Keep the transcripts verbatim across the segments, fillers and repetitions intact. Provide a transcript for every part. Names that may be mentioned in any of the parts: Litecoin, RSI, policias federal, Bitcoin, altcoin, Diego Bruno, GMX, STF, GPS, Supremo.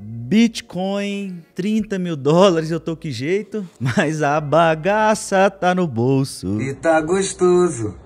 Bitcoin, trinta mil dólares, eu tô que jeito, mas a bagaça tá no bolso. E tá gostoso,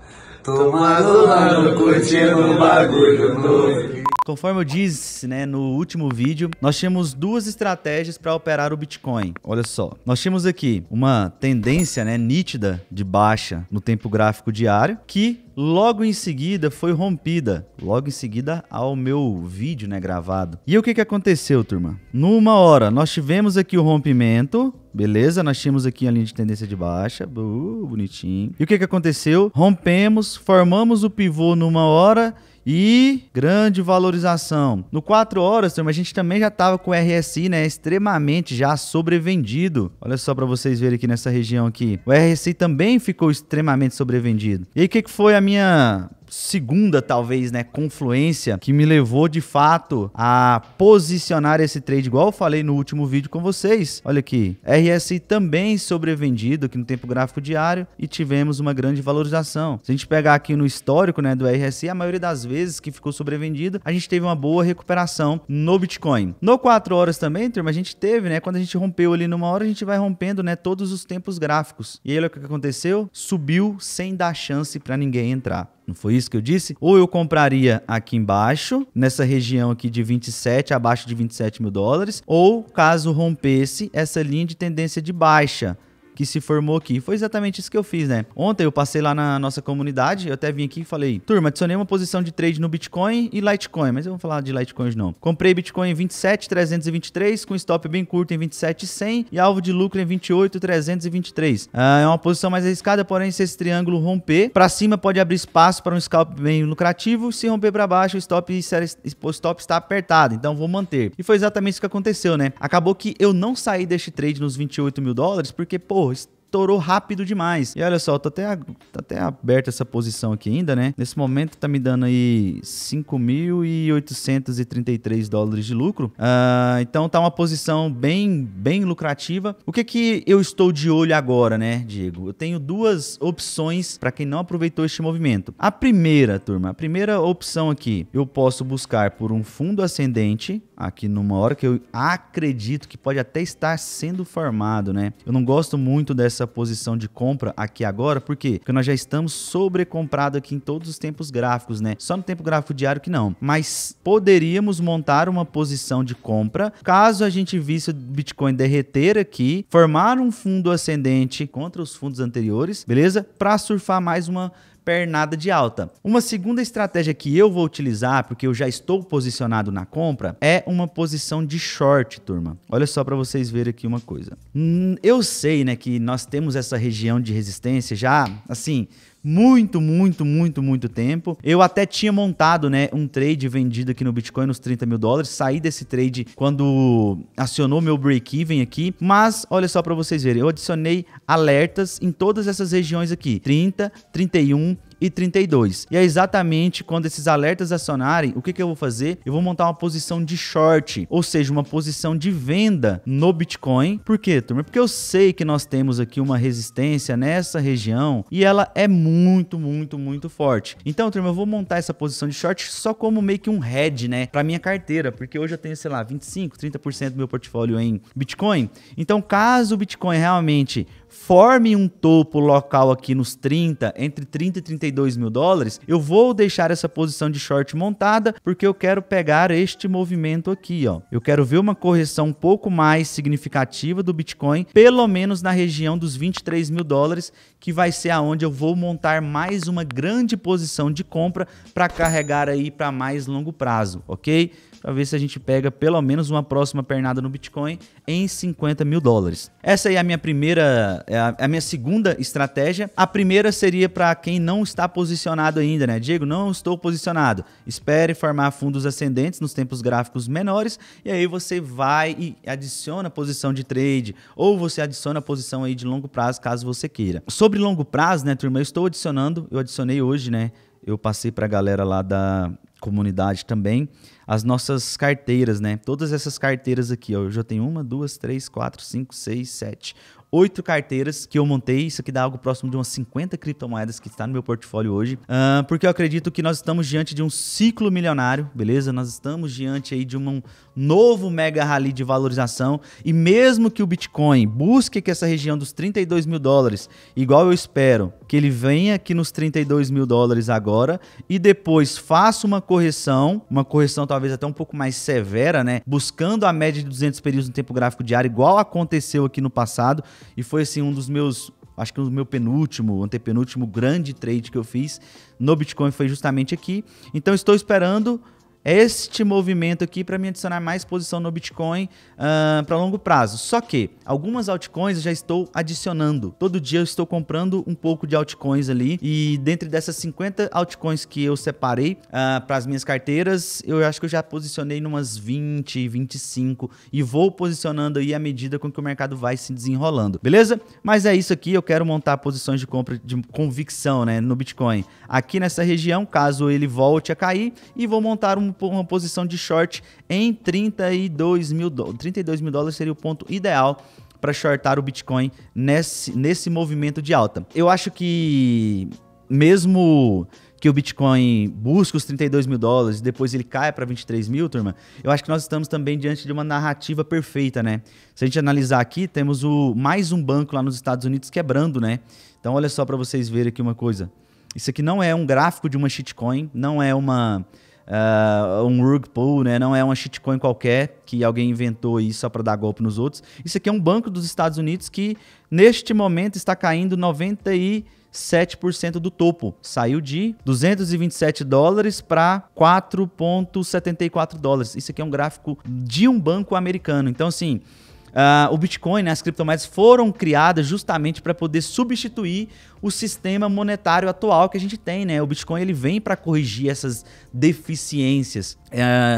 tomando mano, curtindo um bagulho novo. Conforme eu disse, né, no último vídeo, nós tínhamos duas estratégias para operar o Bitcoin. Olha só, nós tínhamos aqui uma tendência, né, nítida de baixa no tempo gráfico diário, que logo em seguida foi rompida, logo em seguida ao meu vídeo, né, gravado. E o que que aconteceu, turma? Numa hora, nós tivemos aqui o rompimento, beleza? Nós tínhamos aqui a linha de tendência de baixa, uh, bonitinho. E o que que aconteceu? Rompemos, formamos o pivô numa hora. E grande valorização. No quatro horas, a gente também já estava com o R S I, né, extremamente já sobrevendido. Olha só para vocês verem aqui nessa região aqui. O R S I também ficou extremamente sobrevendido. E aí, o que que foi a minha segunda, talvez, né, confluência que me levou, de fato, a posicionar esse trade, igual eu falei no último vídeo com vocês. Olha aqui, R S I também sobrevendido aqui no tempo gráfico diário e tivemos uma grande valorização. Se a gente pegar aqui no histórico, né, do R S I, a maioria das vezes que ficou sobrevendido, a gente teve uma boa recuperação no Bitcoin. No quatro horas também, turma, a gente teve, né, quando a gente rompeu ali numa hora, a gente vai rompendo, né, todos os tempos gráficos. E aí, olha o que aconteceu, subiu sem dar chance para ninguém entrar. Não foi isso que eu disse? Ou eu compraria aqui embaixo, nessa região aqui de vinte e sete, abaixo de vinte e sete mil dólares, ou caso rompesse essa linha de tendência de baixa que se formou aqui. Foi exatamente isso que eu fiz, né? Ontem eu passei lá na nossa comunidade, eu até vim aqui e falei, turma, adicionei uma posição de trade no Bitcoin e Litecoin, mas eu não vou falar de Litecoin hoje não. Comprei Bitcoin em vinte e sete mil trezentos e vinte e três, com stop bem curto em vinte e sete mil e cem e alvo de lucro em vinte e oito mil trezentos e vinte e três. Ah, é uma posição mais arriscada, porém se esse triângulo romper, para cima pode abrir espaço para um scalp bem lucrativo, se romper para baixo o stop, o stop está apertado, então vou manter. E foi exatamente isso que aconteceu, né? Acabou que eu não saí deste trade nos vinte e oito mil dólares, porque, pô, estourou rápido demais. E olha só, tá até, tá até aberta essa posição aqui ainda, né? Nesse momento tá me dando aí cinco mil oitocentos e trinta e três dólares de lucro. Uh, então tá uma posição bem, bem lucrativa. O que que eu estou de olho agora, né, Diego? Eu tenho duas opções para quem não aproveitou este movimento. A primeira, turma, a primeira opção aqui, eu posso buscar por um fundo ascendente, aqui numa hora que eu acredito que pode até estar sendo formado, né? Eu não gosto muito dessa posição de compra aqui agora, por quê? Porque nós já estamos sobrecomprados aqui em todos os tempos gráficos, né? Só no tempo gráfico diário que não. Mas poderíamos montar uma posição de compra caso a gente visse o Bitcoin derreter aqui, formar um fundo ascendente contra os fundos anteriores, beleza? Para surfar mais uma pernada de alta. Uma segunda estratégia que eu vou utilizar, porque eu já estou posicionado na compra, é uma posição de short, turma. Olha só para vocês verem aqui uma coisa. Hum, eu sei, né, que nós temos essa região de resistência já, assim, muito, muito, muito, muito tempo. Eu até tinha montado, né, um trade vendido aqui no Bitcoin nos trinta mil dólares. Saí desse trade quando acionou meu break-even aqui. Mas olha só para vocês verem, eu adicionei alertas em todas essas regiões aqui, trinta, trinta e um e trinta e dois. E é exatamente quando esses alertas acionarem, o que que eu vou fazer? Eu vou montar uma posição de short, ou seja, uma posição de venda no Bitcoin. Por quê, turma? Porque eu sei que nós temos aqui uma resistência nessa região e ela é muito, muito, muito forte. Então, turma, eu vou montar essa posição de short só como meio que um hedge, né, para minha carteira, porque hoje eu tenho, sei lá, vinte e cinco, trinta por cento do meu portfólio em Bitcoin. Então, caso o Bitcoin realmente forme um topo local aqui nos trinta, entre trinta e trinta e dois mil dólares, eu vou deixar essa posição de short montada, porque eu quero pegar este movimento aqui, ó. Eu quero ver uma correção um pouco mais significativa do Bitcoin, pelo menos na região dos vinte e três mil dólares, que vai ser aonde eu vou montar mais uma grande posição de compra para carregar aí para mais longo prazo, ok? Para ver se a gente pega pelo menos uma próxima pernada no Bitcoin em cinquenta mil dólares. Essa aí é a minha primeira, é a, é a minha segunda estratégia. A primeira seria para quem não está posicionado ainda, né? Diego, não estou posicionado. Espere formar fundos ascendentes nos tempos gráficos menores e aí você vai e adiciona a posição de trade ou você adiciona a posição aí de longo prazo, caso você queira. Sobre longo prazo, né, turma, eu estou adicionando, eu adicionei hoje, né? Eu passei para a galera lá da comunidade também as nossas carteiras, né? Todas essas carteiras aqui, ó, eu já tenho uma, duas, três, quatro, cinco, seis, sete, oito carteiras que eu montei. Isso aqui dá algo próximo de umas cinquenta criptomoedas que está no meu portfólio hoje, uh, porque eu acredito que nós estamos diante de um ciclo milionário, beleza? Nós estamos diante aí de um novo mega rally de valorização, e mesmo que o Bitcoin busque que essa região dos trinta e dois mil dólares, igual eu espero, que ele venha aqui nos trinta e dois mil dólares agora e depois faça uma correção, uma correção talvez até um pouco mais severa, né? Buscando a média de duzentos períodos no tempo gráfico diário, igual aconteceu aqui no passado. E foi assim um dos meus, acho que o meu penúltimo, antepenúltimo grande trade que eu fiz no Bitcoin foi justamente aqui. Então estou esperando este movimento aqui para me adicionar mais posição no Bitcoin uh, para longo prazo. Só que algumas altcoins eu já estou adicionando. Todo dia eu estou comprando um pouco de altcoins ali, e dentro dessas cinquenta altcoins que eu separei uh, para as minhas carteiras, eu acho que eu já posicionei em umas vinte, vinte e cinco, e vou posicionando aí à medida com que o mercado vai se desenrolando, beleza? Mas é isso aqui, eu quero montar posições de compra de convicção, né, no Bitcoin. Aqui nessa região, caso ele volte a cair, e vou montar um uma posição de short em trinta e dois mil dólares. trinta e dois mil dólares seria o ponto ideal para shortar o Bitcoin nesse, nesse movimento de alta. Eu acho que mesmo que o Bitcoin busca os trinta e dois mil dólares e depois ele caia para vinte e três mil, turma, eu acho que nós estamos também diante de uma narrativa perfeita, né? Se a gente analisar aqui, temos o, mais um banco lá nos Estados Unidos quebrando, né? Então olha só para vocês verem aqui uma coisa. Isso aqui não é um gráfico de uma shitcoin, não é uma... Uh, um rug pull, né? Não é uma shitcoin qualquer que alguém inventou aí só para dar golpe nos outros. Isso aqui é um banco dos Estados Unidos que neste momento está caindo noventa e sete por cento do topo. Saiu de duzentos e vinte e sete dólares para quatro vírgula setenta e quatro dólares. Isso aqui é um gráfico de um banco americano. Então assim, Uh, o Bitcoin, né, as criptomoedas foram criadas justamente para poder substituir o sistema monetário atual que a gente tem, né? O Bitcoin ele vem para corrigir essas deficiências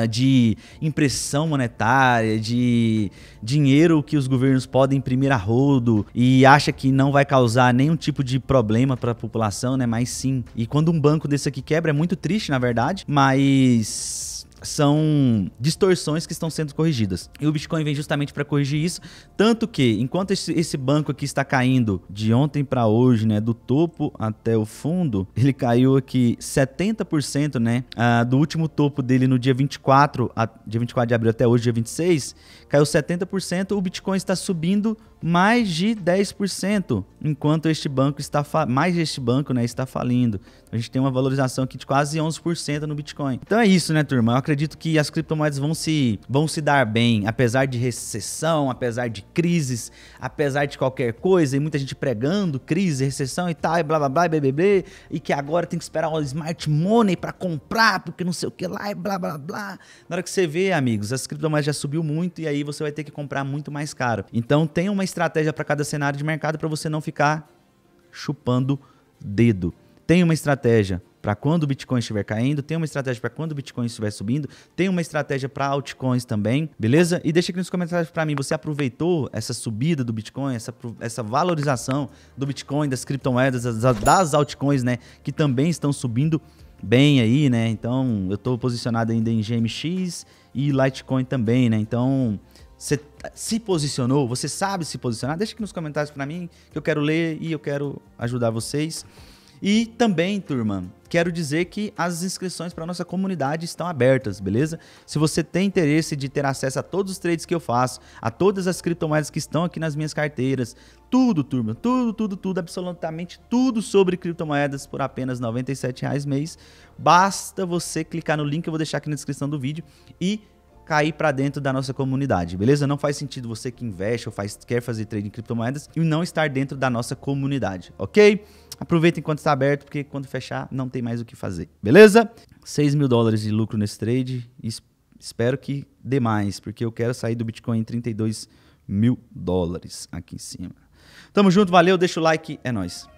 uh, de impressão monetária, de dinheiro que os governos podem imprimir a rodo e acha que não vai causar nenhum tipo de problema para a população, né? Mas sim. E quando um banco desse aqui quebra é muito triste, na verdade, mas são distorções que estão sendo corrigidas. E o Bitcoin vem justamente para corrigir isso, tanto que enquanto esse, esse banco aqui está caindo de ontem para hoje, né, do topo até o fundo, ele caiu aqui setenta por cento, né, uh, do último topo dele no dia vinte e quatro, a, dia vinte e quatro de abril até hoje, dia vinte e seis, caiu setenta por cento, o Bitcoin está subindo mais de dez por cento, enquanto este banco está mais este banco, né, está falindo. A gente tem uma valorização aqui de quase onze por cento no Bitcoin. Então é isso, né, turma? Eu acredito que as criptomoedas vão se vão se dar bem, apesar de recessão, apesar de crises, apesar de qualquer coisa, e muita gente pregando crise, recessão e tal, e blá blá blá, e blá, blá, blá, e que agora tem que esperar o smart money para comprar, porque não sei o que lá, e blá blá blá. Na hora que você vê, amigos, as criptomoedas já subiu muito e aí você vai ter que comprar muito mais caro. Então tem uma estratégia para cada cenário de mercado para você não ficar chupando dedo. Tem uma estratégia para quando o Bitcoin estiver caindo, tem uma estratégia para quando o Bitcoin estiver subindo, tem uma estratégia para altcoins também, beleza? E deixa aqui nos comentários para mim, você aproveitou essa subida do Bitcoin, essa, essa valorização do Bitcoin, das criptomoedas, das, das altcoins, né, que também estão subindo bem aí, né? Então, eu estou posicionado ainda em G M X e Litecoin também, né? Então, você se posicionou? Você sabe se posicionar? Deixa aqui nos comentários para mim, que eu quero ler e eu quero ajudar vocês. E também, turma, quero dizer que as inscrições para a nossa comunidade estão abertas, beleza? Se você tem interesse de ter acesso a todos os trades que eu faço, a todas as criptomoedas que estão aqui nas minhas carteiras, tudo, turma, tudo, tudo, tudo, absolutamente tudo sobre criptomoedas por apenas noventa e sete reais mês, basta você clicar no link que eu vou deixar aqui na descrição do vídeo e cair para dentro da nossa comunidade, beleza? Não faz sentido você que investe ou faz, quer fazer trade em criptomoedas e não estar dentro da nossa comunidade, ok? Aproveita enquanto está aberto, porque quando fechar não tem mais o que fazer, beleza? seis mil dólares de lucro nesse trade, espero que dê mais, porque eu quero sair do Bitcoin em trinta e dois mil dólares aqui em cima. Tamo junto, valeu, deixa o like, é nóis.